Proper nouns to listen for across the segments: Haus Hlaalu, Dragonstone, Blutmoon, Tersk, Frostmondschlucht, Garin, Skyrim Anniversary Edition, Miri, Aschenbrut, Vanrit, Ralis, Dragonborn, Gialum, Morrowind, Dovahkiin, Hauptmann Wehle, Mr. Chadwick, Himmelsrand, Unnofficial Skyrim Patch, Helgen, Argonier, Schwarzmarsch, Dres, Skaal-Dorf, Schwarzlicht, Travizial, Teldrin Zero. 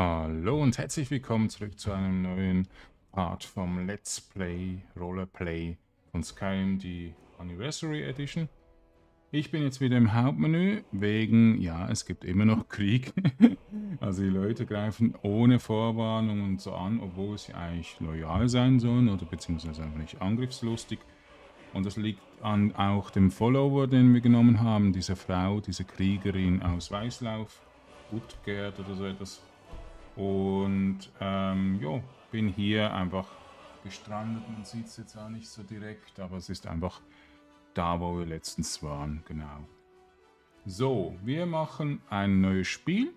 Hallo und herzlich willkommen zurück zu einem neuen Part vom Let's Play Rollerplay von Skyrim, die Anniversary Edition. Ich bin jetzt wieder im Hauptmenü, wegen, ja, es gibt immer noch Krieg. Also die Leute greifen ohne Vorwarnung und so an, obwohl sie eigentlich loyal sein sollen oder beziehungsweise einfach nicht angriffslustig. Und das liegt an auch dem Follower, den wir genommen haben, dieser Frau, diese Kriegerin aus Weißlauf, Uttgert oder so etwas. Und ja, bin hier einfach gestrandet. Man sieht es jetzt auch nicht so direkt, aber es ist einfach da, wo wir letztens waren. Genau. So, wir machen ein neues Spiel,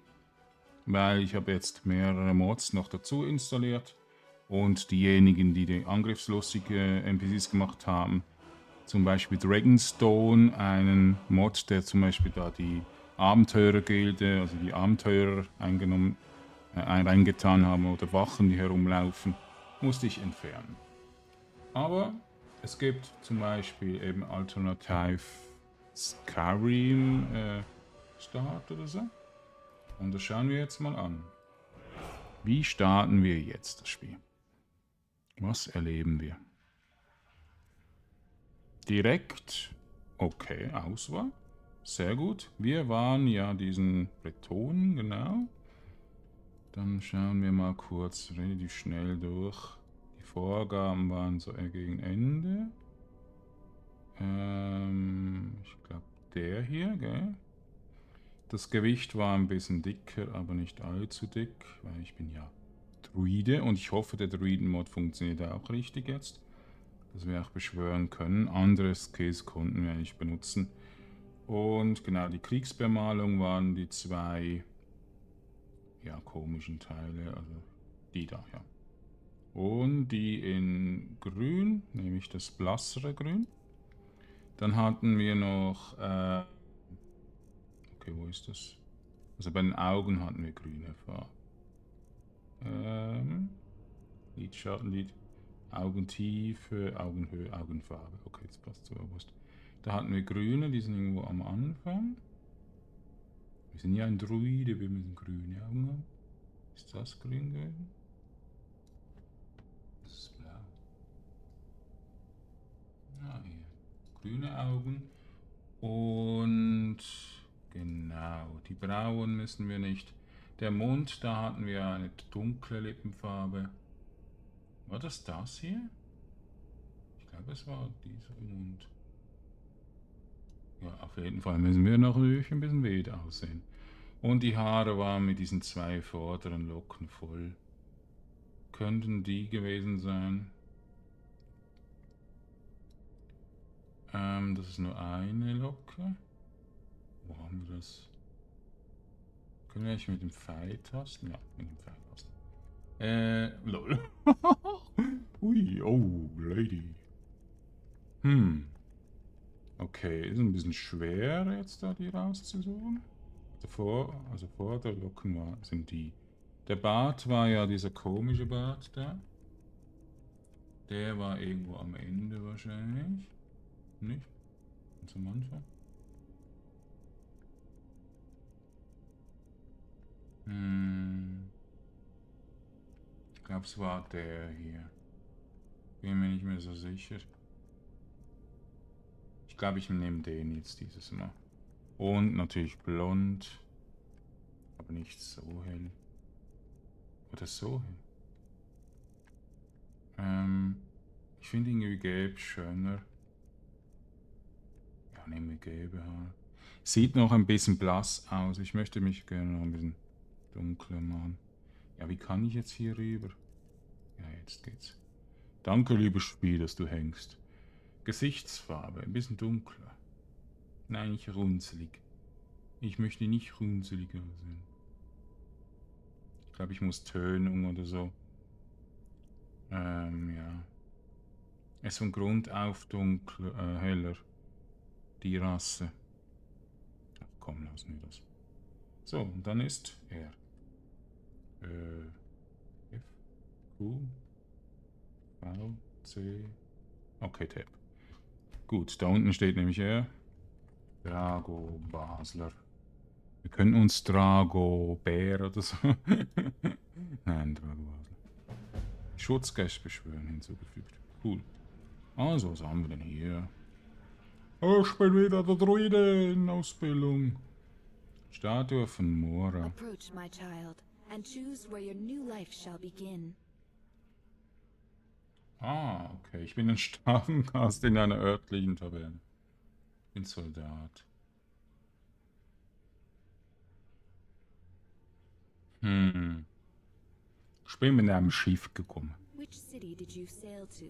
weil ich habe jetzt mehrere Mods noch dazu installiert. Und diejenigen, die die angriffslustige NPCs gemacht haben, zum Beispiel Dragonstone, einen Mod, der zum Beispiel da die Abenteurergilde, also die Abenteurer eingenommen hat, reingetan haben oder Wachen, die herumlaufen, musste ich entfernen. Aber es gibt zum Beispiel eben alternativ Skyrim Start oder so. Und das schauen wir jetzt mal an. Wie starten wir jetzt das Spiel? Was erleben wir? Direkt, okay, Auswahl. Sehr gut. Wir waren ja diesen Bretonen, genau. Dann schauen wir mal kurz relativ schnell durch. Die Vorgaben waren so eher gegen Ende. Ich glaube der hier, gell? Das Gewicht war ein bisschen dicker, aber nicht allzu dick, weil ich bin ja Druide und ich hoffe, der Druiden-Mod funktioniert auch richtig jetzt. Dass wir auch beschwören können. Andere Skills konnten wir nicht benutzen. Und genau, die Kriegsbemalung waren die zwei... ja, komischen Teile, also die da, ja. Und die in grün, nämlich das blassere Grün. Dann hatten wir noch, okay, wo ist das? Also bei den Augen hatten wir grüne Farbe. Lidschatten, Lid, Augentiefe, Augenhöhe, Augenfarbe. Okay, jetzt passt so bewusst. Da hatten wir grüne, die sind irgendwo am Anfang. Wir sind ja ein Druide, wir müssen grüne Augen haben. Ist das grün gewesen? Das ist blau. Ah, hier. Grüne Augen. Und genau, die Brauen müssen wir nicht. Der Mund, da hatten wir eine dunkle Lippenfarbe. War das das hier? Ich glaube, es war dieser Mund. Ja, auf jeden Fall müssen wir natürlich ein bisschen wild aussehen. Und die Haare waren mit diesen zwei vorderen Locken voll. Könnten die gewesen sein? Das ist nur eine Locke. Wo haben wir das? Können wir nicht mit dem Pfeil tasten? Ja, mit dem Pfeil tasten. Lol. Ui, oh, Lady. Okay, ist ein bisschen schwer jetzt da die rauszusuchen. Also vor der Locken war, sind die. Der Bart war ja dieser komische Bart da. Der war irgendwo am Ende wahrscheinlich. Nicht? Ganz am Anfang. Ich glaube es war der hier. Bin mir nicht mehr so sicher. Ich glaube, ich nehme den jetzt dieses Mal. Und natürlich blond. Aber nicht so hell. Oder so hell. Ich finde irgendwie gelb schöner. Ja, nehmen wir gelbe Haare. Sieht noch ein bisschen blass aus. Ich möchte mich gerne noch ein bisschen dunkler machen. Ja, wie kann ich jetzt hier rüber? Ja, jetzt geht's. Danke, liebes Spiel, dass du hängst. Gesichtsfarbe, ein bisschen dunkler. Nein, nicht runzelig. Ich möchte nicht runzeliger sein. Ich glaube, ich muss Tönung oder so. Ja. Es ist von Grund auf dunkler, heller. Die Rasse. Ach komm, lass mir das. So, und dann ist er. F, Q, V, C. Okay, Tab. Gut, da unten steht nämlich er. Drago Basler. Wir können uns Drago Bär oder so. Nein, Drago Basler. Schutzgeist beschwören hinzugefügt. Cool. Also, was haben wir denn hier? Ich bin wieder der Druide in Ausbildung. Statue von Mora. Approach, my child, and choose where your new life shall begin. Ah, okay. Ich bin ein Stammgast in einer örtlichen Taverne. Ich bin Soldat. Hm. Ich bin mit einem Schiff gekommen. Which city did you sail to?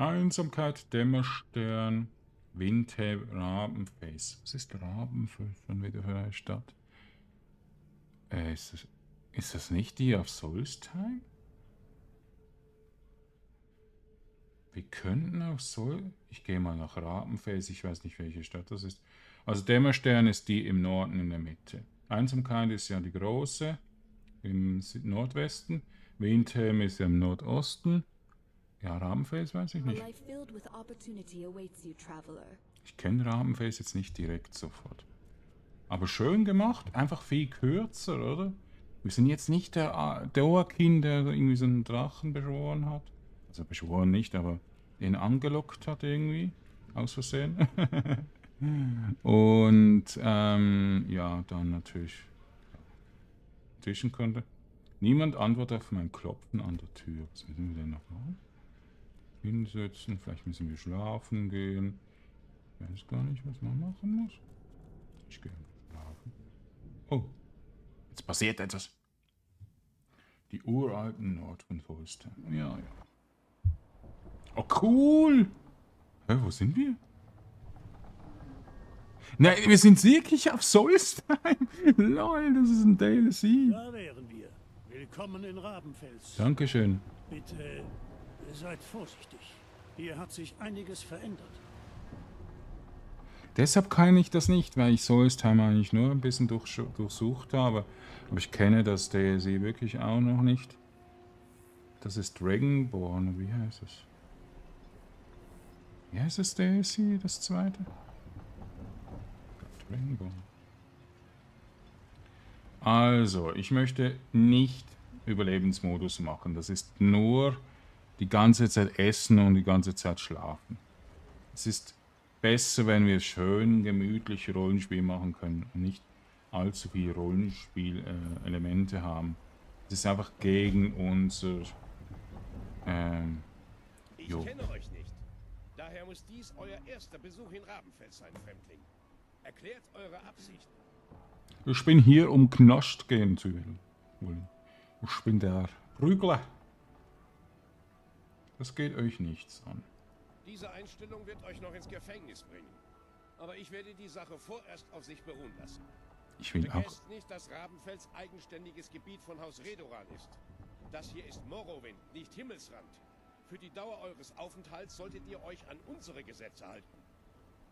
Einsamkeit, Dämmerstern, Windheb, Rabenfels. Was ist Rabenfels schon wieder für eine Stadt? Ist das nicht die auf Solstheim? Wir könnten auf Sol... Ich gehe mal nach Rabenfels, ich weiß nicht, welche Stadt das ist. Also Dämmerstern ist die im Norden in der Mitte. Einsamkeit ist ja die große im Nordwesten. Windheb ist ja im Nordosten. Ja, Rabenfels weiß ich nicht. Ich kenne Rabenfels jetzt nicht direkt sofort. Aber schön gemacht, einfach viel kürzer, oder? Wir sind jetzt nicht der Dovahkiin, der irgendwie so einen Drachen beschworen hat. Also beschworen nicht, aber den angelockt hat irgendwie. Aus Versehen. Und ja, dann natürlich dazwischen könnte. Niemand antwortet auf mein Klopfen an der Tür. Was müssen wir denn noch machen? Hinsetzen, vielleicht müssen wir schlafen gehen. Ich weiß gar nicht, was man machen muss. Ich gehe schlafen. Oh, jetzt passiert etwas. Die uralten Nord- und Solstheim. Ja, ja. Oh, cool! Hä, wo sind wir? Nein, wir sind wirklich auf Solstheim. Lol, das ist ein DLC. Da wären wir. Willkommen in Rabenfels. Dankeschön. Bitte... Seid vorsichtig. Hier hat sich einiges verändert. Deshalb kann ich das nicht, weil ich Solstheim eigentlich nur ein bisschen durchsucht habe. Aber ich kenne das DLC wirklich auch noch nicht. Das ist Dragonborn. Wie heißt es? Wie heißt das DLC, das zweite? Dragonborn. Also, ich möchte nicht Überlebensmodus machen. Das ist nur... die ganze Zeit essen und die ganze Zeit schlafen. Es ist besser, wenn wir schön, gemütlich Rollenspiel machen können und nicht allzu viele Rollenspiel-Elemente haben. Es ist einfach gegen unser... jo. Ich kenne euch nicht. Daher muss dies euer erster Besuch in Rabenfels sein, Fremdling. Erklärt eure Absichten. Ich bin hier, um knascht gehen zu wollen. Ich bin der Prügler. Das geht euch nichts an. Diese Einstellung wird euch noch ins Gefängnis bringen. Aber ich werde die Sache vorerst auf sich beruhen lassen. Ich will auch... Vergesst nicht, dass Rabenfels eigenständiges Gebiet von Haus Redoran ist. Das hier ist Morrowind, nicht Himmelsrand. Für die Dauer eures Aufenthalts solltet ihr euch an unsere Gesetze halten.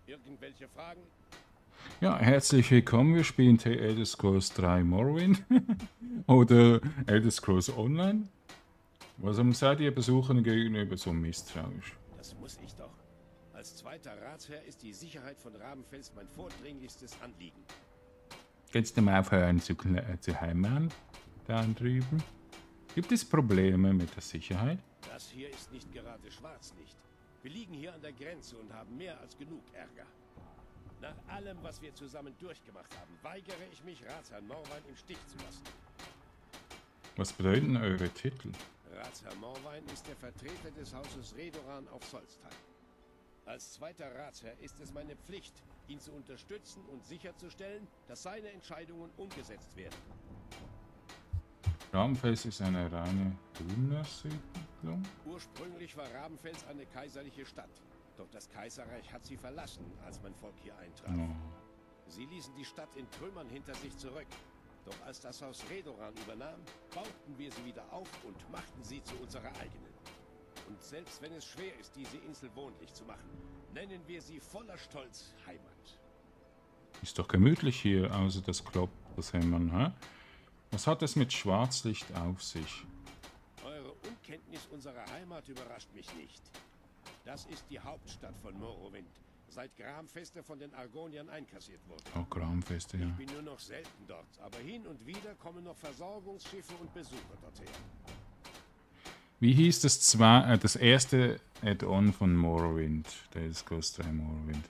Irgendwelche Fragen? Ja, herzlich willkommen. Wir spielen Elder Scrolls 3 Morrowind. Oder Elder Scrolls Online. Warum seid ihr Besuchern gegenüber so misstrauisch? Das muss ich doch. Als zweiter Ratsherr ist die Sicherheit von Rabenfels mein vordringlichstes Anliegen. Jetzt mal aufhören zu heimern, da drüben. Gibt es Probleme mit der Sicherheit? Das hier ist nicht gerade Schwarzlicht. Wir liegen hier an der Grenze und haben mehr als genug Ärger. Nach allem, was wir zusammen durchgemacht haben, weigere ich mich, Ratsherr Morvayn im Stich zu lassen. Was bedeuten eure Titel? Ratsherr Morvayn ist der Vertreter des Hauses Redoran auf Solstheim. Als zweiter Ratsherr ist es meine Pflicht, ihn zu unterstützen und sicherzustellen, dass seine Entscheidungen umgesetzt werden. Rabenfels ist eine reine Dunmer-Siedlung? Ursprünglich war Rabenfels eine kaiserliche Stadt. Doch das Kaiserreich hat sie verlassen, als mein Volk hier eintraf. Oh. Sie ließen die Stadt in Trümmern hinter sich zurück. Doch als das Haus Redoran übernahm, bauten wir sie wieder auf und machten sie zu unserer eigenen. Und selbst wenn es schwer ist, diese Insel wohnlich zu machen, nennen wir sie voller Stolz Heimat. Ist doch gemütlich hier, außer das Klopfen, das Hämmern, hä? Was hat es mit Schwarzlicht auf sich? Eure Unkenntnis unserer Heimat überrascht mich nicht. Das ist die Hauptstadt von Morrowind, seit Gramfeste von den Argoniern einkassiert wurde. Oh, Gramfeste, ja. Ich bin nur noch selten dort, aber hin und wieder kommen noch Versorgungsschiffe und Besucher dorthin. Wie hieß das, das erste Add-on von Morrowind? Der ist Ghost 3 Morrowind.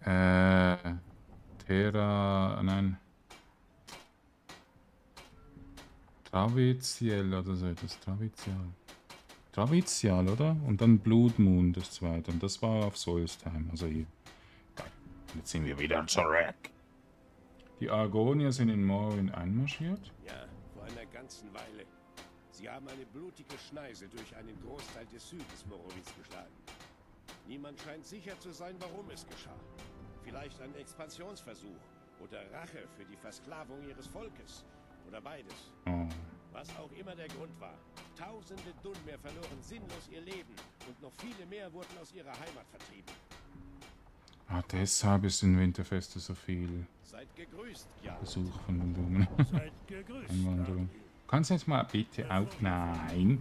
Terra, nein. Travizial oder so etwas. Travizial. Travizial, oder? Und dann Blutmoon, das zweite. Und das war auf Solstheim. Also hier. Geil. Jetzt sind wir wieder zurück. Die Argonier sind in Morrowind einmarschiert? Ja, vor einer ganzen Weile. Sie haben eine blutige Schneise durch einen Großteil des Südens Morrowinds geschlagen. Niemand scheint sicher zu sein, warum es geschah. Vielleicht ein Expansionsversuch oder Rache für die Versklavung ihres Volkes. Oder beides. Oh. Was auch immer der Grund war. Tausende Dunmer verloren sinnlos ihr Leben und noch viele mehr wurden aus ihrer Heimat vertrieben. Ah, deshalb ist in Winterfeste so viel. Seid gegrüßt, ja. Besuch von den Dunmen. Seid gegrüßt. Einwanderung. Kannst du jetzt mal bitte auf? Nein.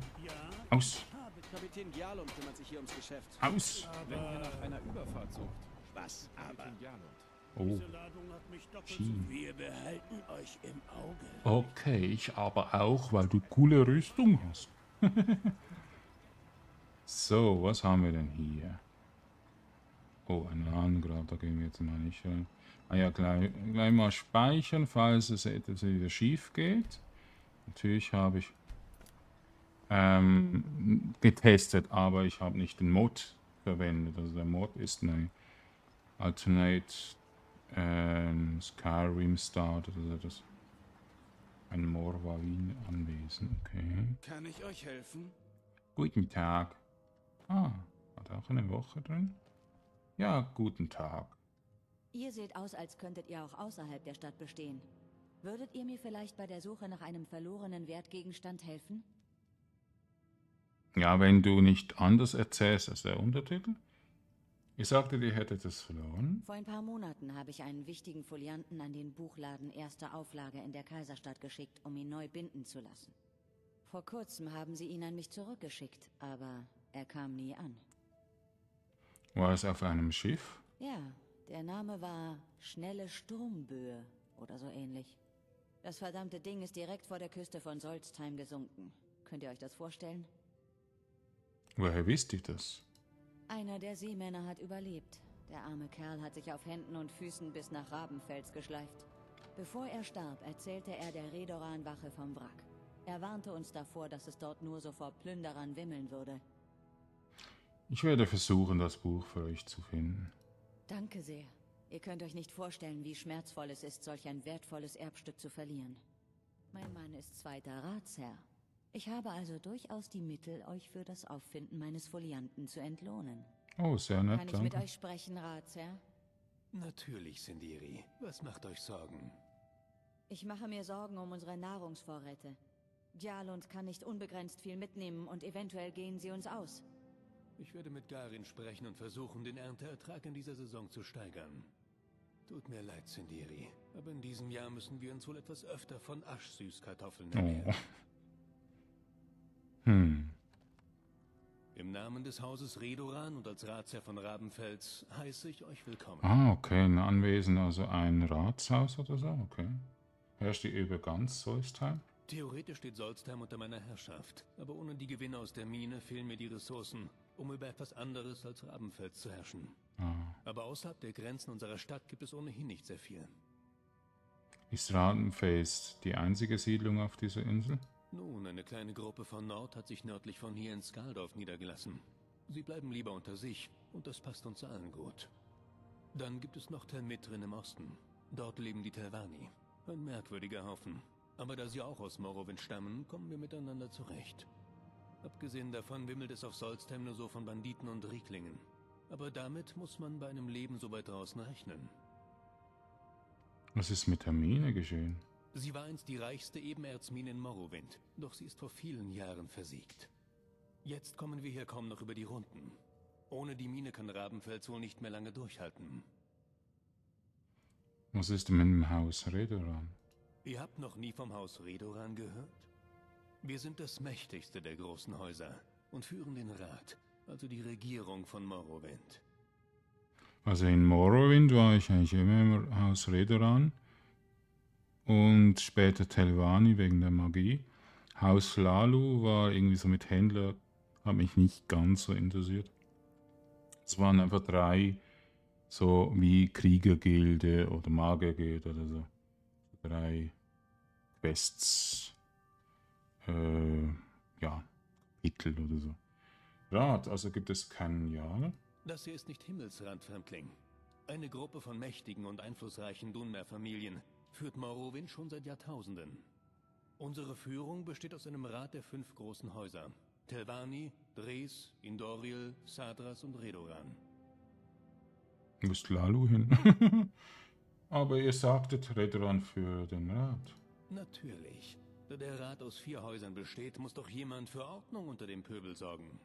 Aus. Kapitän Gialum kümmert sich hier ums Geschäft. Aus. Wenn ihr nach einer Überfahrt sucht. Was aber? Oh. Wir behalten euch im Auge. Okay, ich aber auch, weil du coole Rüstung hast. So, was haben wir denn hier? Oh, ein Lahngrab, da gehen wir jetzt mal nicht rein. Ah ja, gleich mal speichern, falls es etwas wieder schief geht. Natürlich habe ich getestet, aber ich habe nicht den Mod verwendet. Also der Mod ist neu. Alternate Skyrim Start oder so etwas. Ein Morvayn anwesend, okay. Kann ich euch helfen? Guten Tag. Ah, hat auch eine Woche drin? Ja, guten Tag. Ihr seht aus, als könntet ihr auch außerhalb der Stadt bestehen. Würdet ihr mir vielleicht bei der Suche nach einem verlorenen Wertgegenstand helfen? Ja, wenn du nicht anders erzählst als der Untertitel. Ich sagte, ihr hättet es verloren. Vor ein paar Monaten habe ich einen wichtigen Folianten an den Buchladen erster Auflage in der Kaiserstadt geschickt, um ihn neu binden zu lassen. Vor kurzem haben sie ihn an mich zurückgeschickt, aber er kam nie an. War es auf einem Schiff? Ja, der Name war Schnelle Sturmböe oder so ähnlich. Das verdammte Ding ist direkt vor der Küste von Solstheim gesunken. Könnt ihr euch das vorstellen? Woher wisst ihr das? Einer der Seemänner hat überlebt. Der arme Kerl hat sich auf Händen und Füßen bis nach Rabenfels geschleift. Bevor er starb, erzählte er der Redoran-Wache vom Wrack. Er warnte uns davor, dass es dort nur so vor Plünderern wimmeln würde. Ich werde versuchen, das Buch für euch zu finden. Danke sehr. Ihr könnt euch nicht vorstellen, wie schmerzvoll es ist, solch ein wertvolles Erbstück zu verlieren. Mein Mann ist zweiter Ratsherr. Ich habe also durchaus die Mittel, euch für das Auffinden meines Folianten zu entlohnen. Oh, sehr nett, danke. Kann ich mit euch sprechen, Ratsherr? Natürlich, Sindiri. Was macht euch Sorgen? Ich mache mir Sorgen um unsere Nahrungsvorräte. Djalund kann nicht unbegrenzt viel mitnehmen und eventuell gehen sie uns aus. Ich werde mit Garin sprechen und versuchen, den Ernteertrag in dieser Saison zu steigern. Tut mir leid, Sindiri, aber in diesem Jahr müssen wir uns wohl etwas öfter von Aschsüßkartoffeln ernähren. Oh. Hm. Im Namen des Hauses Redoran und als Ratsherr von Rabenfels heiße ich euch willkommen. Ah, okay, ein Anwesen, also ein Ratshaus oder so, okay. Herrscht ihr über ganz Solstheim? Theoretisch steht Solstheim unter meiner Herrschaft, aber ohne die Gewinne aus der Mine fehlen mir die Ressourcen, um über etwas anderes als Rabenfels zu herrschen. Ah. Aber außerhalb der Grenzen unserer Stadt gibt es ohnehin nicht sehr viel. Ist Rabenfels die einzige Siedlung auf dieser Insel? Nun, eine kleine Gruppe von Nord hat sich nördlich von hier in Skaal-Dorf niedergelassen. Sie bleiben lieber unter sich und das passt uns allen gut. Dann gibt es noch Tel Mithryn im Osten. Dort leben die Telvanni. Ein merkwürdiger Haufen. Aber da sie auch aus Morrowind stammen, kommen wir miteinander zurecht. Abgesehen davon wimmelt es auf Solstheim nur so von Banditen und Rieklingen. Aber damit muss man bei einem Leben so weit draußen rechnen. Was ist mit der Mine geschehen? Sie war einst die reichste Ebenerzmine in Morrowind, doch sie ist vor vielen Jahren versiegt. Jetzt kommen wir hier kaum noch über die Runden. Ohne die Mine kann Rabenfels wohl nicht mehr lange durchhalten. Was ist denn mit dem Haus Redoran? Ihr habt noch nie vom Haus Redoran gehört? Wir sind das mächtigste der großen Häuser und führen den Rat, also die Regierung von Morrowind. Also in Morrowind war ich eigentlich immer im Haus Redoran und später Telvanni wegen der Magie. Haus Hlaalu war irgendwie so mit Händler, hat mich nicht ganz so interessiert. Es waren einfach drei, so wie Kriegergilde oder Magiergilde oder so. Drei Quests, ja, Titel oder so. Rat, also gibt es keinen Jahr. Das hier ist nicht Himmelsrand, Fremdling. Eine Gruppe von mächtigen und einflussreichen Dunmer-Familien führt Morrowind schon seit Jahrtausenden. Unsere Führung besteht aus einem Rat der 5 großen Häuser. Telvanni, Dres, Indoril, Sadras und Redoran. Wo ist Hlaalu hin? Aber ihr sagtet Redoran für den Rat. Natürlich. Da der Rat aus 4 Häusern besteht, muss doch jemand für Ordnung unter dem Pöbel sorgen.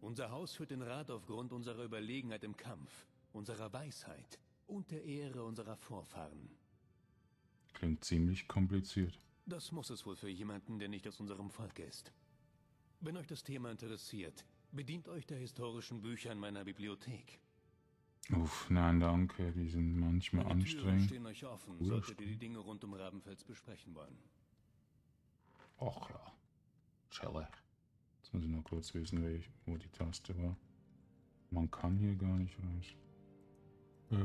Unser Haus führt den Rat aufgrund unserer Überlegenheit im Kampf, unserer Weisheit und der Ehre unserer Vorfahren. Klingt ziemlich kompliziert. Das muss es wohl für jemanden, der nicht aus unserem Volk ist. Wenn euch das Thema interessiert, bedient euch der historischen Bücher in meiner Bibliothek. Uff, nein, danke, die sind manchmal anstrengend. Stehen euch offen, solltet ihr die Dinge rund um Rabenfels besprechen wollen. Och ja, Schelle. Jetzt muss ich noch kurz wissen, wo die Taste war. Man kann hier gar nicht raus.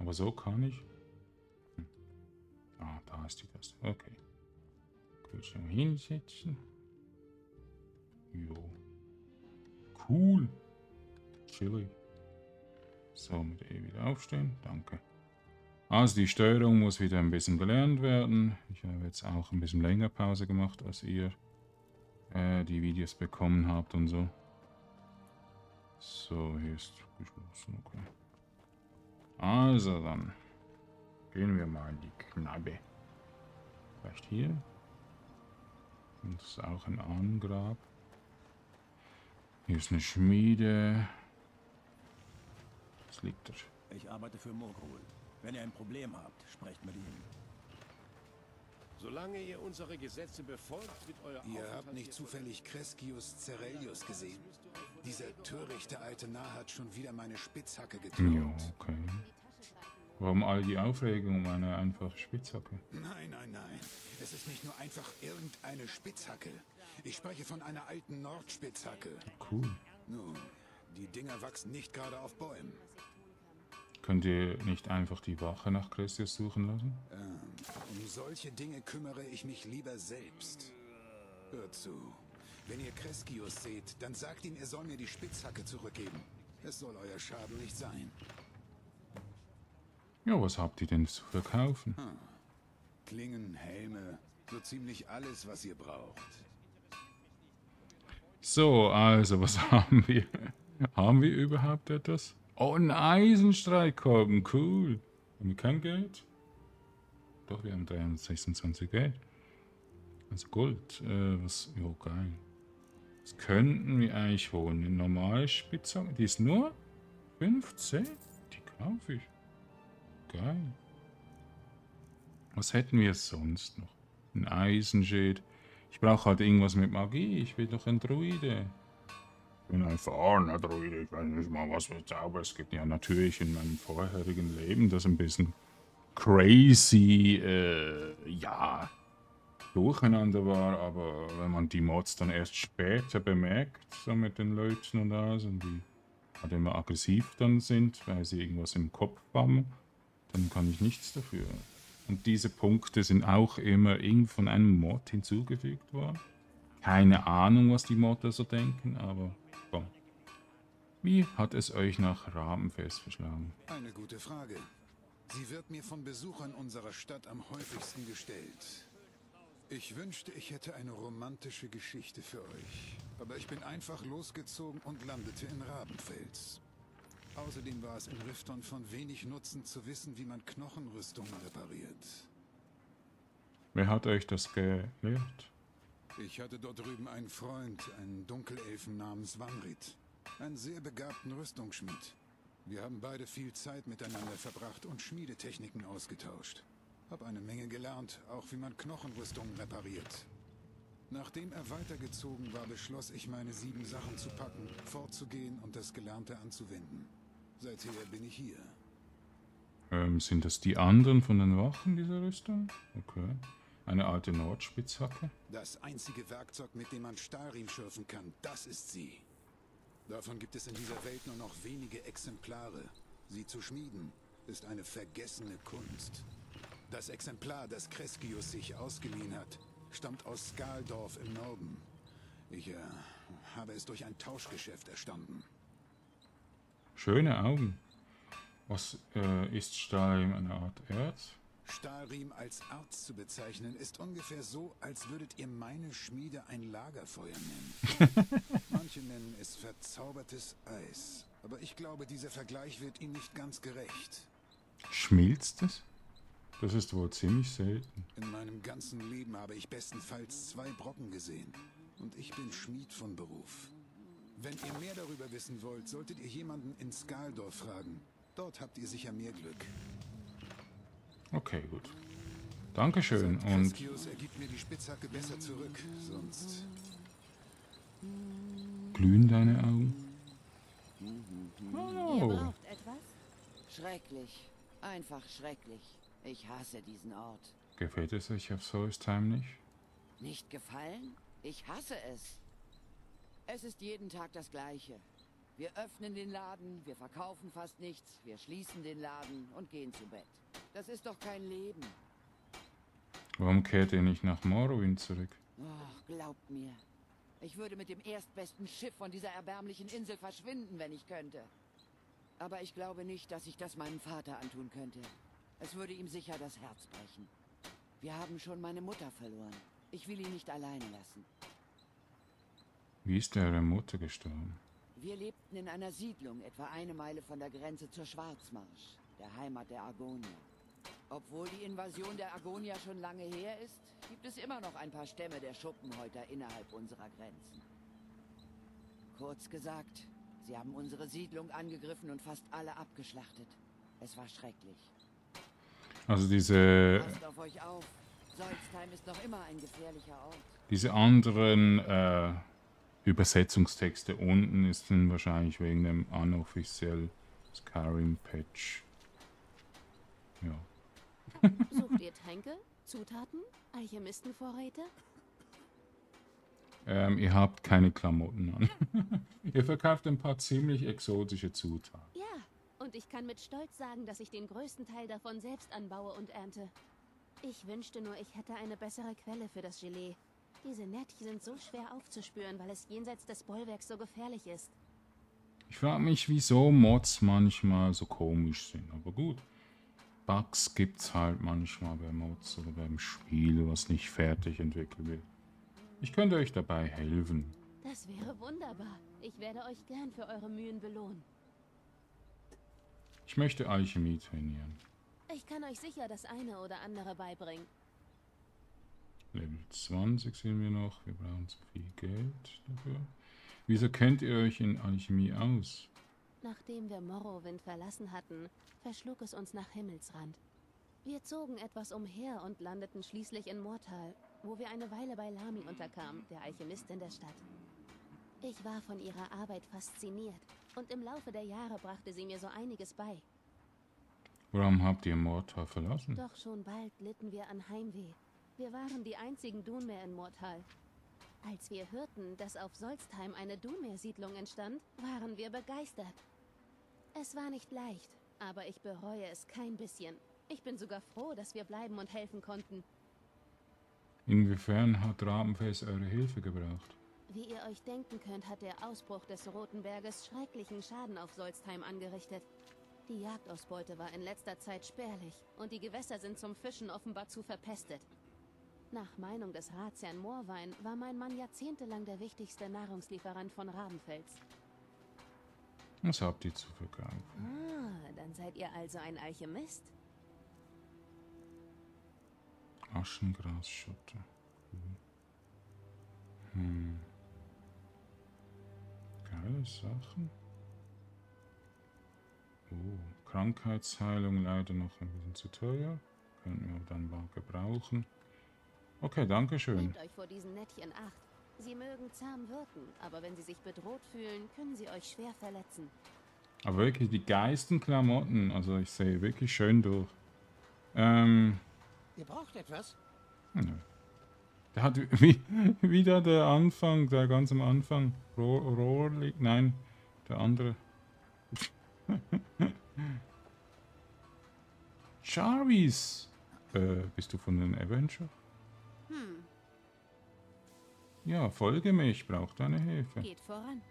Aber so kann ich. Ah, da ist die Taste. Okay. Kurz schon hinsetzen. Jo. Cool. Chillig. So, mit E wieder aufstehen. Danke. Also die Steuerung muss wieder ein bisschen gelernt werden. Ich habe jetzt auch ein bisschen länger Pause gemacht, als ihr die Videos bekommen habt und so. So, hier ist geschlossen. Okay. Also dann gehen wir mal in die Kneipe. Vielleicht hier. Und das ist auch ein Ahnengrab. Hier ist eine Schmiede. Was liegt da? Ich arbeite für Mogrul. Wenn ihr ein Problem habt, sprecht mit ihnen. Solange ihr unsere Gesetze befolgt, wird euer Aufenthalt... Ihr habt nicht zufällig Crescius Caerellius gesehen. Dieser törichte alte Narr hat schon wieder meine Spitzhacke getötet. Ja, okay. Warum all die Aufregung um eine einfache Spitzhacke? Nein, nein, nein. Es ist nicht nur einfach irgendeine Spitzhacke. Ich spreche von einer alten Nordspitzhacke. Cool. Nun, die Dinger wachsen nicht gerade auf Bäumen. Könnt ihr nicht einfach die Wache nach Crescius suchen lassen? Um solche Dinge kümmere ich mich lieber selbst. Hört zu. Wenn ihr Crescius seht, dann sagt ihm, er soll mir die Spitzhacke zurückgeben. Es soll euer Schaden nicht sein. Ja, was habt ihr denn zu verkaufen? Hm. Klingen, Helme, so ziemlich alles, was ihr braucht. So, also, was haben wir? Haben wir überhaupt etwas? Oh, ein Eisenstreitkolben, cool. Haben wir kein Geld? Doch, wir haben 326 Geld. Also Gold, was, jo, geil. Was könnten wir eigentlich holen? Eine normale Spitzhacke, die ist nur 15? Die kaufe ich. Geil. Was hätten wir sonst noch? Ein Eisenschild. Ich brauche halt irgendwas mit Magie, ich will doch ein Druide. Ich bin ein erfahrener Druide, ich weiß nicht mal, was für Zauber es gibt. Ja, natürlich in meinem vorherigen Leben das ein bisschen crazy, ja, durcheinander war. Aber wenn man die Mods dann erst später bemerkt, so mit den Leuten und alles, und die halt immer aggressiv dann sind, weil sie irgendwas im Kopf haben, dann kann ich nichts dafür. Und diese Punkte sind auch immer irgend von einem Mod hinzugefügt worden. Keine Ahnung, was die Mods so denken, aber... Komm. Wie hat es euch nach Rabenfels verschlagen? Eine gute Frage. Sie wird mir von Besuchern unserer Stadt am häufigsten gestellt. Ich wünschte, ich hätte eine romantische Geschichte für euch. Aber ich bin einfach losgezogen und landete in Rabenfels. Außerdem war es in Rifton von wenig Nutzen zu wissen, wie man Knochenrüstungen repariert. Wer hat euch das gelehrt? Ich hatte dort drüben einen Freund, einen Dunkelelfen namens Vanrit, einen sehr begabten Rüstungsschmied. Wir haben beide viel Zeit miteinander verbracht und Schmiedetechniken ausgetauscht. Hab eine Menge gelernt, auch wie man Knochenrüstungen repariert. Nachdem er weitergezogen war, beschloss ich, meine 7 Sachen zu packen, fortzugehen und das Gelernte anzuwenden. Seither bin ich hier. Sind das die anderen von den Wachen dieser Rüstung? Okay. Eine alte Nordspitzhacke. Das einzige Werkzeug, mit dem man Stalhrim schürfen kann, das ist sie. Davon gibt es in dieser Welt nur noch wenige Exemplare. Sie zu schmieden, ist eine vergessene Kunst. Das Exemplar, das Crescius sich ausgeliehen hat, stammt aus Skaal-Dorf im Norden. Ich habe es durch ein Tauschgeschäft erstanden. Schöne Augen. Was ist Stalhrim, eine Art Erz? Stalhrim als Arzt zu bezeichnen, ist ungefähr so, als würdet ihr meine Schmiede ein Lagerfeuer nennen. Manche nennen es verzaubertes Eis, aber ich glaube, dieser Vergleich wird ihm nicht ganz gerecht. Schmilzt es? Das ist wohl ziemlich selten. In meinem ganzen Leben habe ich bestenfalls 2 Brocken gesehen. Und ich bin Schmied von Beruf. Wenn ihr mehr darüber wissen wollt, solltet ihr jemanden in Skaal-Dorf fragen. Dort habt ihr sicher mehr Glück. Okay, gut. Dankeschön. Und ergibt mir die Spitzhacke besser zurück, sonst... Glühen deine Augen? Oh. Ihr braucht etwas? Schrecklich. Einfach schrecklich. Ich hasse diesen Ort. Gefällt es euch auf Solstheim nicht? Nicht gefallen? Ich hasse es. Es ist jeden Tag das Gleiche. Wir öffnen den Laden, wir verkaufen fast nichts, wir schließen den Laden und gehen zu Bett. Das ist doch kein Leben. Warum kehrt ihr nicht nach Morrowind zurück? Ach, glaubt mir. Ich würde mit dem erstbesten Schiff von dieser erbärmlichen Insel verschwinden, wenn ich könnte. Aber ich glaube nicht, dass ich das meinem Vater antun könnte. Es würde ihm sicher das Herz brechen. Wir haben schon meine Mutter verloren. Ich will ihn nicht alleine lassen. Wie ist eure Mutter gestorben? Wir lebten in einer Siedlung, etwa 1 Meile von der Grenze zur Schwarzmarsch, der Heimat der Argonier. Obwohl die Invasion der Argonier schon lange her ist, gibt es immer noch ein paar Stämme der Schuppenhäuter innerhalb unserer Grenzen. Kurz gesagt, sie haben unsere Siedlung angegriffen und fast alle abgeschlachtet. Es war schrecklich. Also diese... Passt auf euch auf. Solstheim ist noch immer ein gefährlicher Ort. Diese anderen Übersetzungstexte unten ist sind wahrscheinlich wegen dem unofficial Skyrim Patch. Ja. Sucht ihr Tränke, Zutaten, Alchemistenvorräte? Ihr habt keine Klamotten an. Ihr verkauft ein paar ziemlich exotische Zutaten. Ja. Und ich kann mit Stolz sagen, dass ich den größten Teil davon selbst anbaue und ernte. Ich wünschte nur, ich hätte eine bessere Quelle für das Gelee. Diese Netch sind so schwer aufzuspüren, weil es jenseits des Bollwerks so gefährlich ist. Ich frage mich, wieso Mods manchmal so komisch sind. Aber gut, Bugs gibt's halt manchmal bei Mods oder beim Spiel, was nicht fertig entwickelt wird. Ich könnte euch dabei helfen. Das wäre wunderbar. Ich werde euch gern für eure Mühen belohnen. Ich möchte Alchemie trainieren. Ich kann euch sicher das eine oder andere beibringen. Level 20 sind wir noch. Wir brauchen zu viel Geld dafür. Wieso kennt ihr euch in Alchemie aus? Nachdem wir Morrowind verlassen hatten, verschlug es uns nach Himmelsrand. Wir zogen etwas umher und landeten schließlich in Morthal, wo wir eine Weile bei Lami unterkamen, der Alchemistin der Stadt. Ich war von ihrer Arbeit fasziniert. Und im Laufe der Jahre brachte sie mir so einiges bei. Warum habt ihr Morthal verlassen? Doch schon bald litten wir an Heimweh. Wir waren die einzigen Dunmer in Morthal. Als wir hörten, dass auf Solstheim eine Dunmer-Siedlung entstand, waren wir begeistert. Es war nicht leicht, aber ich bereue es kein bisschen. Ich bin sogar froh, dass wir bleiben und helfen konnten. Inwiefern hat Rabenfels eure Hilfe gebraucht? Wie ihr euch denken könnt, hat der Ausbruch des Roten Berges schrecklichen Schaden auf Solstheim angerichtet. Die Jagdausbeute war in letzter Zeit spärlich und die Gewässer sind zum Fischen offenbar zu verpestet. Nach Meinung des Ratsherrn Morvayn war mein Mann jahrzehntelang der wichtigste Nahrungslieferant von Rabenfels. Was habt ihr zu verkaufen? Ah, dann seid ihr also ein Alchemist? Aschengrasschotte. Geile Sachen. Oh, Krankheitsheilung leider noch ein bisschen zu teuer. Könnten wir dann mal gebrauchen. Okay, danke schön. Nehmt euch vor diesen Nettchen acht. Sie mögen zahm wirken, aber wenn sie sich bedroht fühlen, können sie euch schwer verletzen. Aber wirklich, die geilsten Klamotten. Also ich sehe wirklich schön durch. Ihr braucht etwas? Nö. Der hat wieder der Anfang, der ganz am Anfang. Rohrli, nein, der andere. Jarvis! Bist du von den Avenger? Hm. Ja, folge mir, ich brauche deine Hilfe. Geht voran.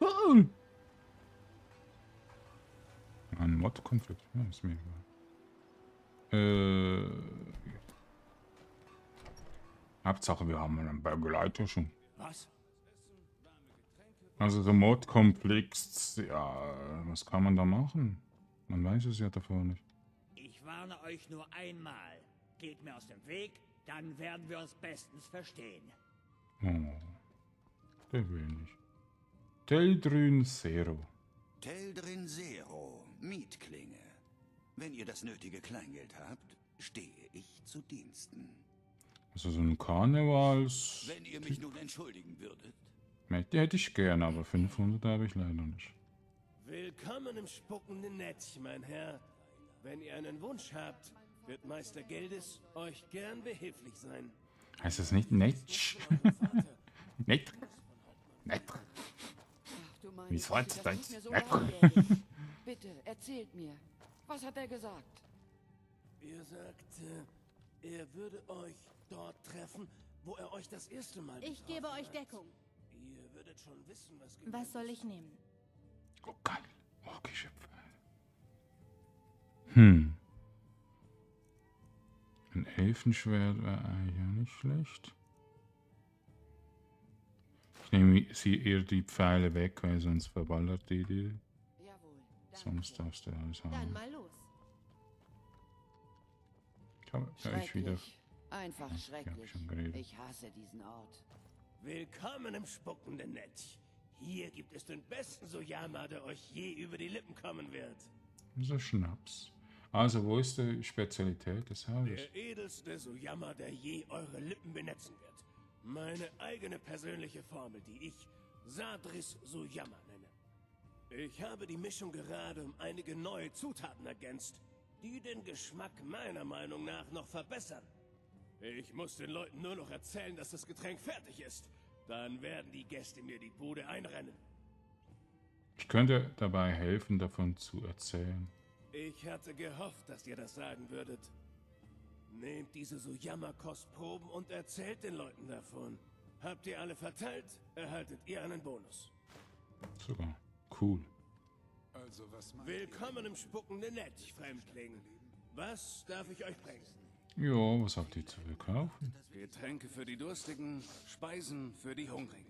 Cool! Ein Mod-Konflikt, ja, ist mir egal. Hauptsache, wir haben einen Begleiter schon. Was? Also der Mod-Konflikt, ja, was kann man da machen? Man weiß es ja davor nicht. Ich warne euch nur einmal. Geht mir aus dem Weg, dann werden wir uns bestens verstehen. Oh, der will nicht. Teldrin Zero. Teldrin Zero, Mietklinge. Wenn ihr das nötige Kleingeld habt, stehe ich zu Diensten. Also so ein Karnevals... Wenn ihr mich nun entschuldigen würdet. Die hätte ich gern, aber 500 habe ich leider nicht. Willkommen im spuckenden Netz, mein Herr. Wenn ihr einen Wunsch habt, wird Meister Geldis euch gern behilflich sein. Heißt das nicht Netch? Netch? Netch? Wie ist das? Bitte, erzählt mir. Was hat er gesagt? Er sagte, er würde euch dort treffen, wo er euch das erste Mal betraf. Ich gebe euch Deckung. Ihr würdet schon wissen, was soll ich nehmen? Oh, geil. Oh, Geschöpfe. Ein Elfenschwert wäre ja nicht schlecht. Ich nehme sie eher die Pfeile weg, weil sonst verballert die dir. Sonst darfst du alles haben. Dann mal los. Ich habe euch wieder... Einfach schrecklich. Ich hasse diesen Ort. Willkommen im spuckenden Netz. Hier gibt es den besten Sojama, der euch je über die Lippen kommen wird. So Schnaps. Also, wo ist die Spezialität des Hauses? Der edelste Sojama, der je eure Lippen benetzen wird. Meine eigene persönliche Formel, die ich Sadris Sojama nenne. Ich habe die Mischung gerade um einige neue Zutaten ergänzt, die den Geschmack meiner Meinung nach noch verbessern. Ich muss den Leuten nur noch erzählen, dass das Getränk fertig ist. Dann werden die Gäste mir die Bude einrennen. Ich könnte dabei helfen, davon zu erzählen. Ich hatte gehofft, dass ihr das sagen würdet. Nehmt diese Sojama-Kostproben und erzählt den Leuten davon. Habt ihr alle verteilt, erhaltet ihr einen Bonus. Sogar. Cool. Also, was willkommen im spuckenden Netz, Fremdling. Was darf ich euch bringen? Jo, was habt ihr zu verkaufen? Getränke für die Durstigen, Speisen für die Hungrigen.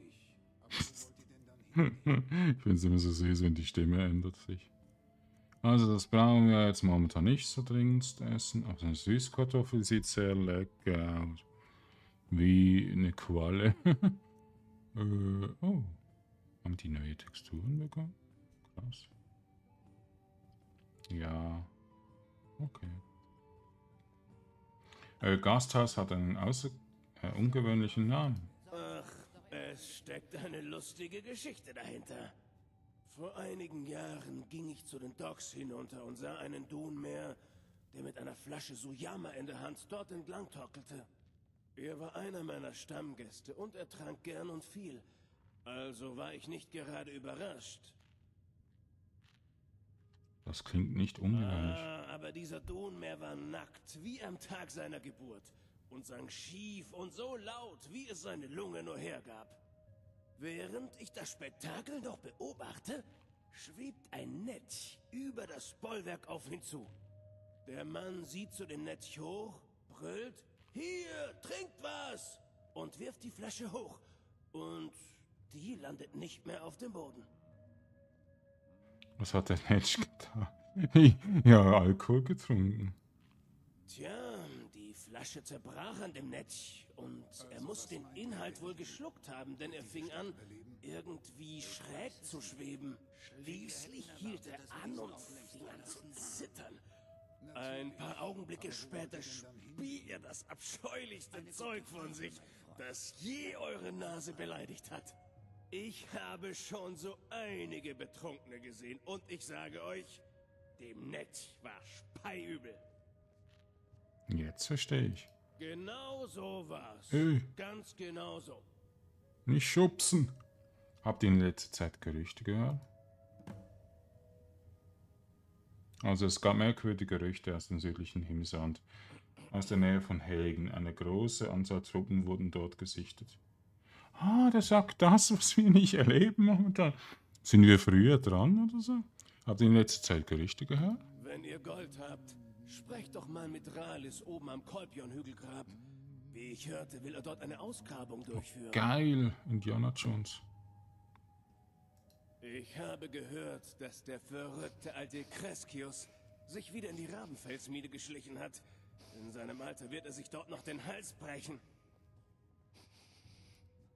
Ich finde es immer so süß, wenn die Stimme ändert sich. Also das brauchen wir jetzt momentan nicht so dringend zu essen. Aber eine Süßkartoffel sieht sehr lecker aus. Wie eine Qualle. Oh. Haben die neue Texturen bekommen? Krass. Ja. Okay. Gasthaus hat einen ungewöhnlichen Namen. Ach, es steckt eine lustige Geschichte dahinter. Vor einigen Jahren ging ich zu den Docks hinunter und sah einen Dunmer, der mit einer Flasche Sojama in der Hand dort entlang torkelte. Er war einer meiner Stammgäste und er trank gern und viel. Also war ich nicht gerade überrascht. Das klingt nicht ungewöhnlich. Aber dieser Dunmer war nackt, wie am Tag seiner Geburt. Und sang schief und so laut, wie es seine Lunge nur hergab. Während ich das Spektakel noch beobachte, schwebt ein Netz über das Bollwerk auf ihn zu. Der Mann sieht zu dem Netz hoch, brüllt, hier, trinkt was! Und wirft die Flasche hoch. Und die landet nicht mehr auf dem Boden. Was hat der Netz getan? Ja, Alkohol getrunken. Tja, die Flasche zerbrach an dem Netz und er muss den Inhalt wohl geschluckt haben, denn er fing an, irgendwie schräg zu schweben. Schließlich hielt er an und fing an zu zittern. Ein paar Augenblicke später spie wie ihr das abscheulichste Zeug von sich, das je eure Nase beleidigt hat. Ich habe schon so einige Betrunkene gesehen und ich sage euch, dem Netch war speiübel. Jetzt verstehe ich. Genau so war's. Hey. Ganz genau so. Nicht schubsen. Habt ihr in letzter Zeit Gerüchte gehört? Also es gab merkwürdige Gerüchte aus dem südlichen Himmelsrand. Aus der Nähe von Helgen. Eine große Anzahl Truppen wurden dort gesichtet. Ah, der sagt das, was wir nicht erleben momentan. Sind wir früher dran oder so? Habt ihr in letzter Zeit Gerüchte gehört? Wenn ihr Gold habt, sprecht doch mal mit Ralis oben am Kolpion-Hügelgrab. Wie ich hörte, will er dort eine Ausgrabung durchführen. Geil, Indiana Jones. Ich habe gehört, dass der verrückte alte Crescius sich wieder in die Rabenfelsmine geschlichen hat. In seinem Alter wird er sich dort noch den Hals brechen.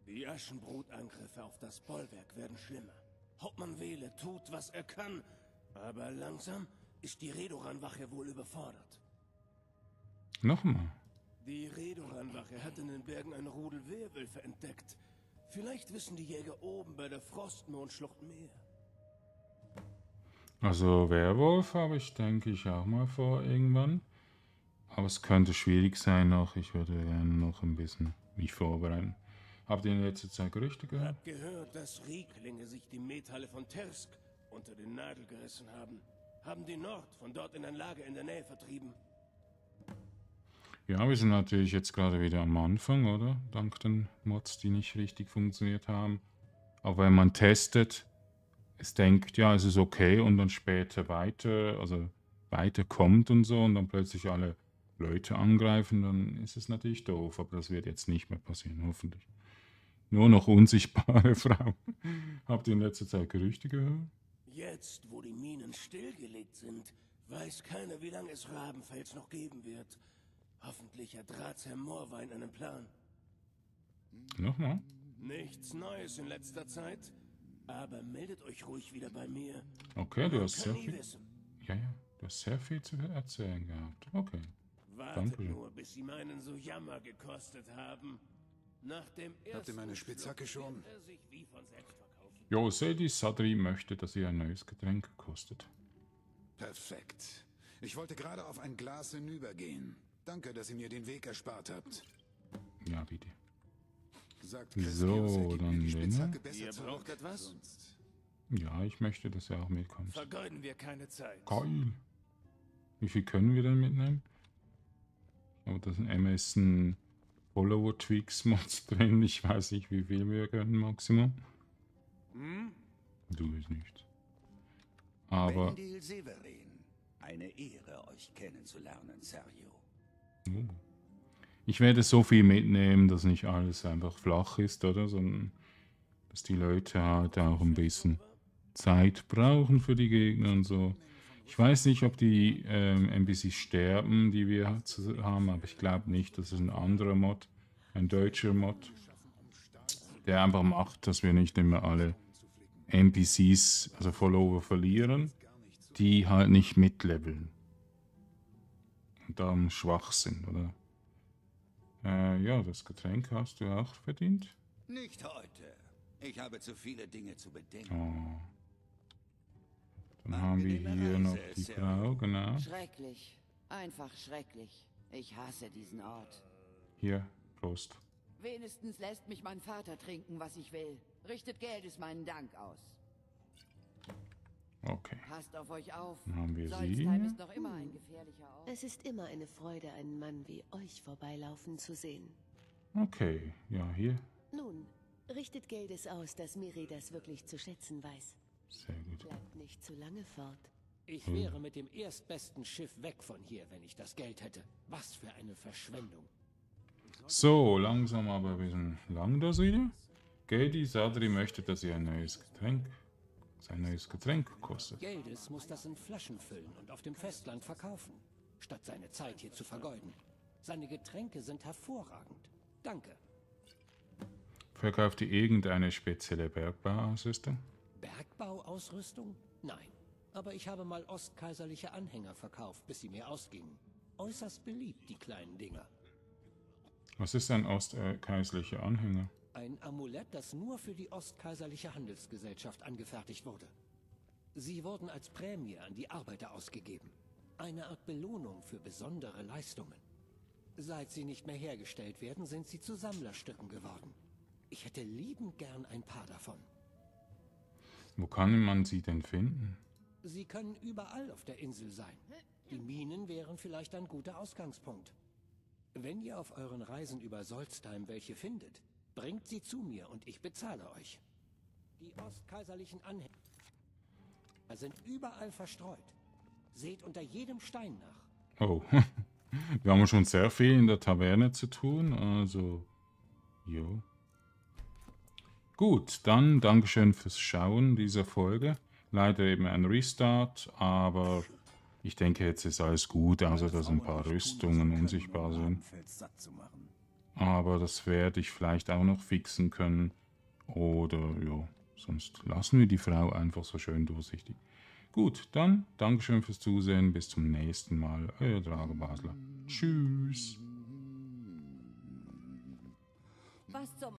Die Aschenbrutangriffe auf das Bollwerk werden schlimmer. Hauptmann Wehle tut, was er kann, aber langsam ist die Redoran-Wache wohl überfordert. Nochmal. Die Redoran-Wache hat in den Bergen ein Rudel Werwölfe entdeckt. Vielleicht wissen die Jäger oben bei der Frostmondschlucht mehr. Also Werwolf habe ich, denke ich, auch mal vor irgendwann. Aber es könnte schwierig sein noch. Ich würde gerne noch ein bisschen mich vorbereiten. Habt ihr in letzter Zeit Gerüchte gehört? Ich habe gehört, dass Rieklinge sich die Metalle von Tersk unter den Nagel gerissen haben. Haben die Nord von dort in ein Lager in der Nähe vertrieben. Ja, wir sind natürlich jetzt gerade wieder am Anfang, oder? Dank den Mods, die nicht richtig funktioniert haben. Aber wenn man testet, es denkt, ja, es ist okay und dann später weiter, also weiter kommt und so und dann plötzlich alle Leute angreifen, dann ist es natürlich doof. Aber das wird jetzt nicht mehr passieren, hoffentlich. Nur noch unsichtbare Frauen. Habt ihr in letzter Zeit Gerüchte gehört? Jetzt, wo die Minen stillgelegt sind, weiß keiner, wie lange es Rabenfels noch geben wird. Hoffentlich hat Ratsherr Morvayn einen Plan. Nochmal? Nichts Neues in letzter Zeit, aber meldet euch ruhig wieder bei mir. Okay, du hast sehr viel... Ja, ja, du hast sehr viel zu erzählen gehabt. Okay, wartet danke. Nur, bis sie meinen so Jammer gekostet haben. Habt ihr meine Spitzhacke schon? Jo, Geldis Sadri möchte, dass ihr ein neues Getränk kostet. Perfekt. Ich wollte gerade auf ein Glas hinübergehen. Danke, dass ihr mir den Weg erspart habt. Ja, bitte. Sagt so, dann ihr braucht etwas? Ja, ich möchte, dass er auch mitkommt. Vergeuden wir keine Zeit. Geil. Wie viel können wir denn mitnehmen? Aber das sind MS Follower-Tweaks-Mods drin. Ich weiß nicht, wie viel wir können, Maximum. Hm? Du bist nicht. Aber... Eine Ehre, euch kennenzulernen, Sergio. Ich werde so viel mitnehmen, dass nicht alles einfach flach ist, oder? Sondern, dass die Leute halt auch ein bisschen Zeit brauchen für die Gegner und so. Ich weiß nicht, ob die NPCs sterben, die wir haben, aber ich glaube nicht. Das ist ein anderer Mod, ein deutscher Mod, der einfach macht, dass wir nicht immer alle NPCs, also Follower, verlieren, die halt nicht mitleveln. Und darum schwach sind, oder? Ja, das Getränk hast du auch verdient. Nicht heute. Ich habe zu viele Dinge zu bedenken. Oh. Dann haben wir hier noch die Frau, genau. Schrecklich. Einfach schrecklich. Ich hasse diesen Ort. Hier, Prost. Wenigstens lässt mich mein Vater trinken, was ich will. Richtet Geldis meinen Dank aus. Okay. Passt auf euch auf. Dann haben wir sie. Ist noch immer ein gefährlicher Ort. Es ist immer eine Freude, einen Mann wie euch vorbeilaufen zu sehen. Okay, ja, hier. Nun, richtet Geldis aus, dass Miri das wirklich zu schätzen weiß. Sehr gut. Bleibt nicht zu lange fort. Ich wäre mit dem erstbesten Schiff weg von hier, wenn ich das Geld hätte. Was für eine Verschwendung. So, langsam aber ein bisschen lang das wieder. Geldis Sadri möchte, dass ihr ein neues Getränk kostet. Geldis muss das in Flaschen füllen und auf dem Festland verkaufen, statt seine Zeit hier zu vergeuden. Seine Getränke sind hervorragend. Danke. Verkauft ihr irgendeine spezielle Bergbauausrüstung? Bergbauausrüstung? Nein, aber ich habe mal ostkaiserliche Anhänger verkauft, bis sie mir ausgingen. Äußerst beliebt, die kleinen Dinger. Was ist ein ostkaiserlicher Anhänger? Ein Amulett, das nur für die Ostkaiserliche Handelsgesellschaft angefertigt wurde. Sie wurden als Prämie an die Arbeiter ausgegeben. Eine Art Belohnung für besondere Leistungen. Seit sie nicht mehr hergestellt werden, sind sie zu Sammlerstücken geworden. Ich hätte liebend gern ein paar davon. Wo kann man sie denn finden? Sie können überall auf der Insel sein. Die Minen wären vielleicht ein guter Ausgangspunkt. Wenn ihr auf euren Reisen über Solstheim welche findet, bringt sie zu mir und ich bezahle euch. Die ostkaiserlichen Anhänger sind überall verstreut. Seht unter jedem Stein nach. Oh, wir haben schon sehr viel in der Taverne zu tun, also, jo. Gut, dann Dankeschön fürs Schauen dieser Folge. Leider eben ein Restart, aber ich denke, jetzt ist alles gut, außer dass ein paar Rüstungen unsichtbar sind. Aber das werde ich vielleicht auch noch fixen können. Oder, ja, sonst lassen wir die Frau einfach so schön durchsichtig. Gut, dann Dankeschön fürs Zusehen. Bis zum nächsten Mal. Euer Drago Basler. Tschüss. Was zum